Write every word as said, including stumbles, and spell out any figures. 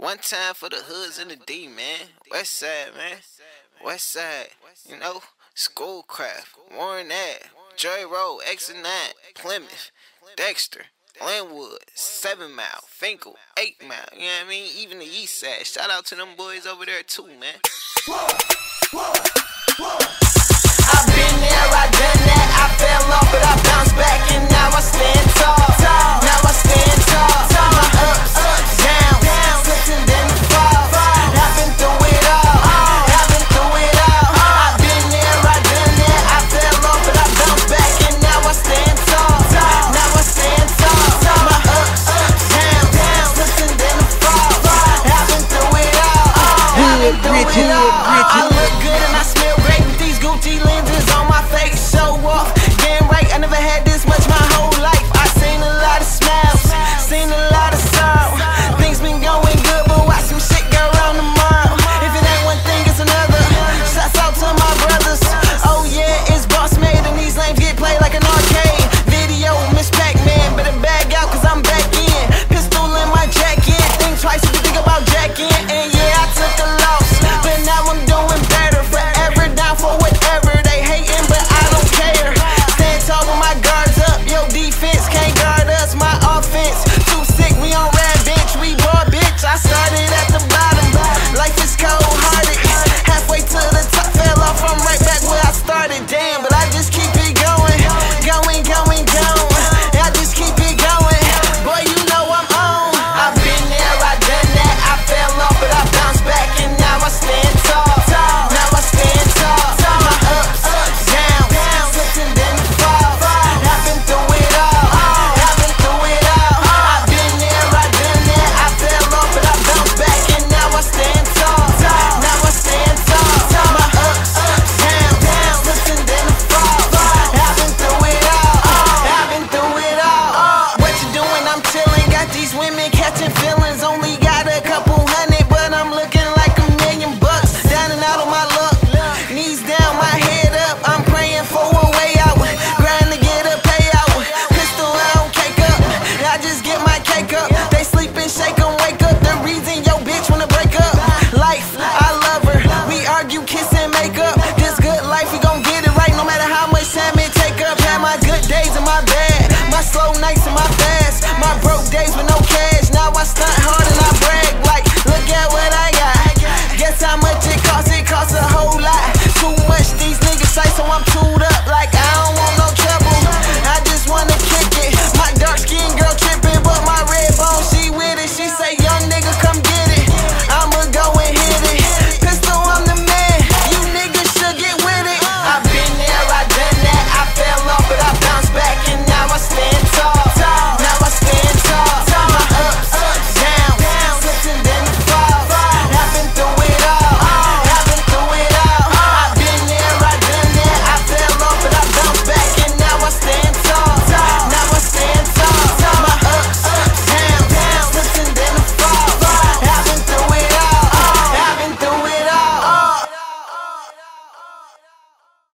One time for the hoods in the D, man. West side, man. West side, you know. Schoolcraft, Warren Ave, Joy Road, Exit nine, Plymouth, Dexter, Linwood, seven mile, Finkel, eight mile, you know what I mean? Even the east side. Shout out to them boys over there too, man. I've been there, I done that, I fell off, but I bounced back and now I stand tall.